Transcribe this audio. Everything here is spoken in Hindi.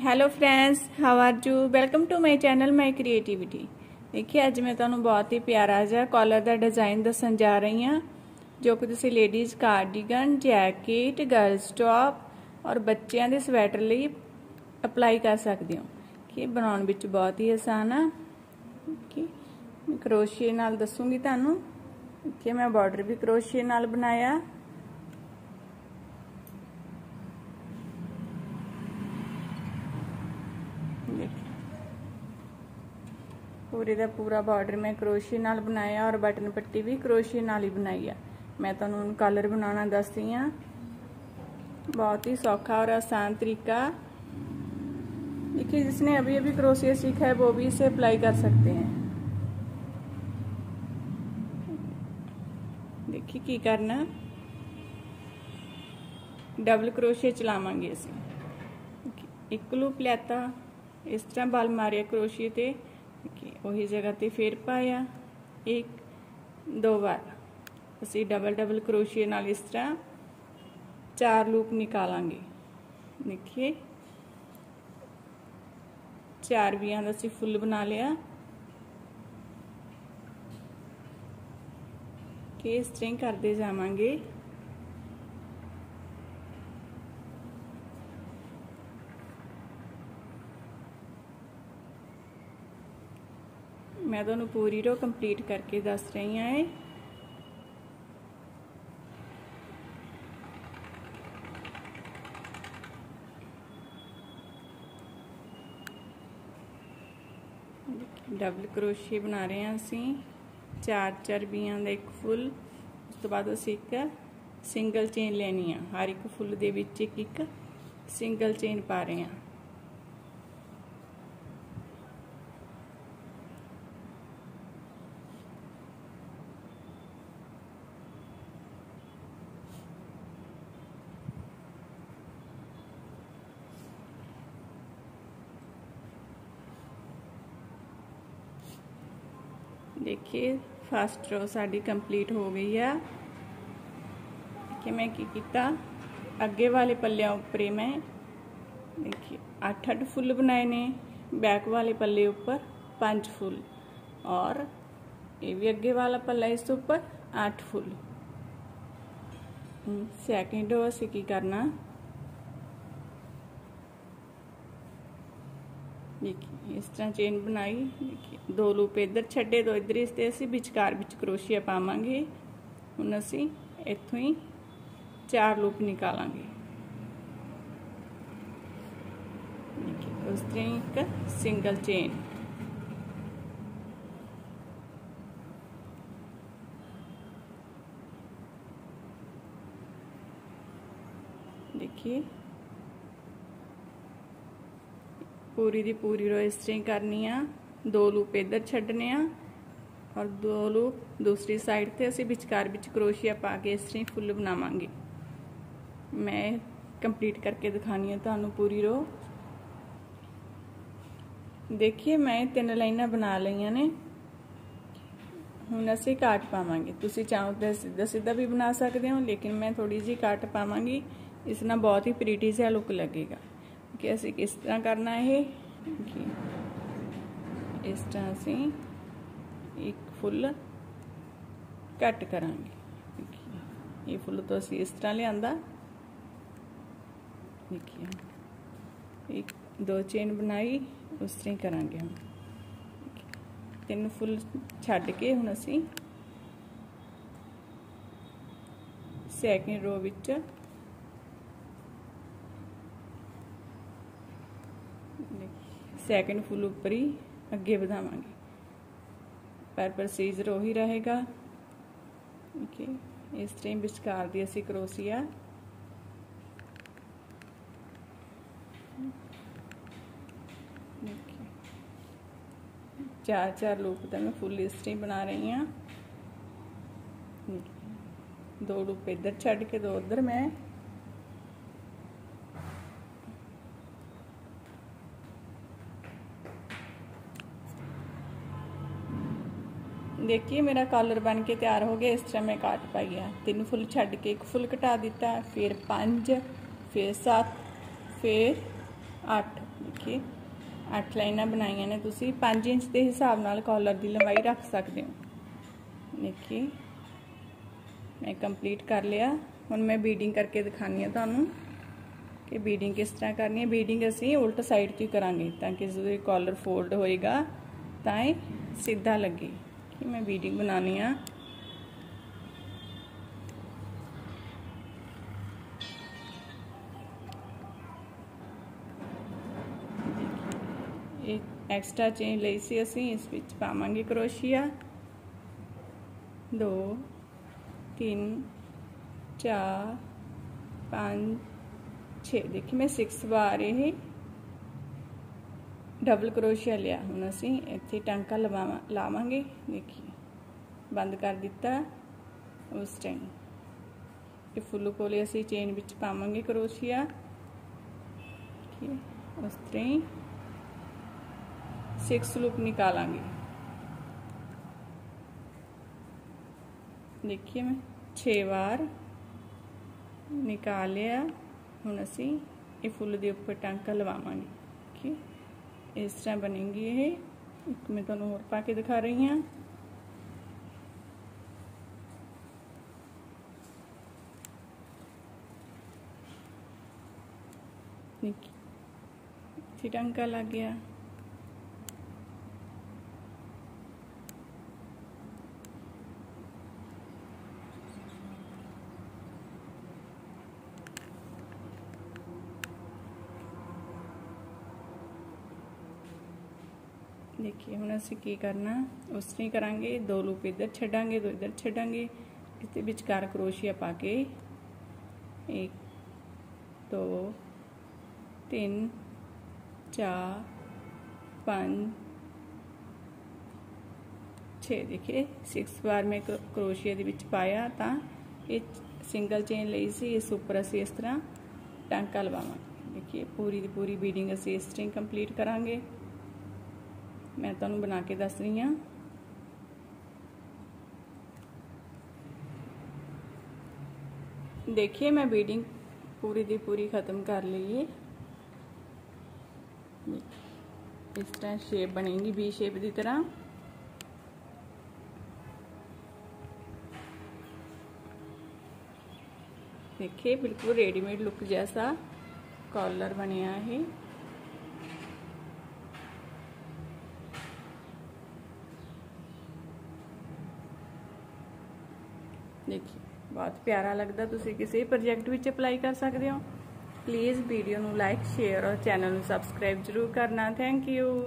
Hello friends, how are you? Welcome to my channel my creativity. देखिए अज मैं तुहानू बहुत ही प्यारा जिहा कॉलर का डिजाइन दसन जा रही हाँ, जो कि तुसीं ladies cardigan, jacket, girls top और बच्चों के स्वैटर लिए अप्लाई कर सकते हो। कि बनाउण विच बहुत ही आसान आ। मैं क्रोशे नाल दसूँगी तुहानू। कि मैं बॉर्डर भी क्रोशे नाल बनाया। पूरे का पूरा बॉर्डर मैं क्रोशे नाल बनाया और बटन पट्टी भी क्रोशे नाल ही बनाई है। मैं तुहानू हुण कलर बनाना दसदी हाँ। बहुत ही सौखा और आसान तरीका। देखिए जिसने अभी अभी क्रोशिया सीखा है वो भी इसे अप्लाई कर सकते हैं। देखिए की करना, डबल क्रोशिया चलावांगे इसे। एक लूप लेता, इस तरह बल मारिया क्रोशिये ते, वही जगह ते फिर पाया, एक दो बार असी डबल डबल क्रोशिये नाल इस तरह चार लूप निकालांगे। देखिए चार बीआं दा असी फुल बना लिया। कि इस तरह करते जावांगे। मैं तुहानू पूरी रो कंप्लीट करके दस रही हाँ। डबल क्रोशिये बना रहे हैं असी, चार चार बीआं दा एक फुल। उस तो बाद असी एक सिंगल चेन लेनी है। हर एक फुल दे विच एक एक सिंगल चेन पा रहे हैं। देखिए फर्स्ट रो साड़ी कंप्लीट हो गई है। कि मैं की किता अगे वाले पल्ले उपर मैं देखिए अठ अठ फुल बनाए ने, बैक वाले पल्ले उपर पांच फुल और ये भी अगे वाला पल्ला इस उपर आठ फुल। सैकेंड रो से की करना, देखिए इस तरह चेन बनाई। देखिए दो लूप इधर छड्डे, दो इधर। इस असी विचकार विच क्रोशिया पावांगे। हुण असी इत्थों ही चार लूप निकालांगे। देखिए उस तरह एक सिंगल चेन। देखिए पूरी दी पूरी रो इस तरह करनी आ। दो लूप इधर छड्डने आ और दो लूप दूसरी साइड ते। असी विचकार विच क्रोशिया पा के इस तरह फुल बनावांगे। मैं कंप्लीट करके दिखानी है तुहानू पूरी रो। देखिए मैं तीन लाइनां बना लईआं ने। हुण असी काट पावांगे। तुसीं चाहो तो सीधा सीधा भी बना सकदे हो, लेकिन मैं थोड़ी जी काट पावांगी। इस नाल बहुत ही प्रीटी जिहा लुक लगेगा। कि असी किस तरह करना है, इस तरह असी एक फुल कट करांगे। ये फुल तो असी इस तरह लियांदा। देखिए एक दो चेन बनाई, उस तरह करांगे। हम तीन फुल छड्ड के हुण असी सैकेंड रो विच सैकेंड फुल उपर ही अगे बढ़ावांगे। पर प्रोसीजर वही रहेगा। ओके इस तरह विचकार दी असी क्रोशिया चार चार लूप का मैं फुल इस तरह बना रही हाँ। दो लूप इधर छड्ड के दो उधर मैं। देखिए मेरा कॉलर बन के तैयार हो गया। इस तरह मैं काट पाई है। तीन फुल छड्ड के एक फुल घटा दिता, फिर पांच, फिर सात, फिर 8 देखिए 8 लाइना बनाई ने तुसी 5 इंच के हिसाब नाल कॉलर की लंबाई रख सकते हो। देखिए मैं कंप्लीट कर लिया। हुण मैं बीडिंग करके दिखानी तुहानू कि बीडिंग किस तरह करनी है। बीडिंग असीं उल्ट साइड की करांगे ताकि जो कॉलर फोल्ड होएगा तां सीधा लगे। कि मैं बीडिंग बनानी आ एक एक्स्ट्रा चेन ली सी असीं, इस विच पावांगे क्रोशिया 2 3 4 5 6। देखिए मैं 6 बार ये डबल क्रोशिया लिया। हुण असीं इत्थे टांका लावांगे। देखिए बंद कर दिता। उस टाइम ये फुल कोले असीं चेन विच पावांगे क्रोशिया। उस तरह ही 6 लूप निकालांगे। देखिए मैं 6 बार निकालिया। हुण असीं ये फुल दे उपर टांका लवावांगे। ठीक है इस तरह बनेगी ये। एक मैं तुहानू होर पा के दिखा रही हाँ। देखिए टांका लग गया। देखिए हुण असीं की करना उस तरह करांगे। 2 लूप इधर छड्डांगे 2 इधर छड्डांगे। इसके विचकार क्रोशिया पा के 1 2 3 4 5 6 देखिए 6 बार मैं क्रोशिया दे विच पाया। तो ये सिंगल चेन लई सी। इस उपर असीं इस तरह टांका लवावांगे। देखिए पूरी दी पूरी बीडिंग असीं इस तरह कंप्लीट करांगे। मैं तुहानू बना के दस रही हाँ। देखिए मैं बीडिंग पूरी दी पूरी खत्म कर ली है। इस तरह शेप बनेगी बी शेप की तरह। देखिए बिल्कुल रेडीमेड लुक जैसा कॉलर बनया है। देखिए बहुत प्यारा लगता। तुसीं किसी प्रोजेक्ट विच अपलाई कर सकते हो। प्लीज़ वीडियो नू लाइक शेयर और चैनल नू सब्सक्राइब जरूर करना। Thank you.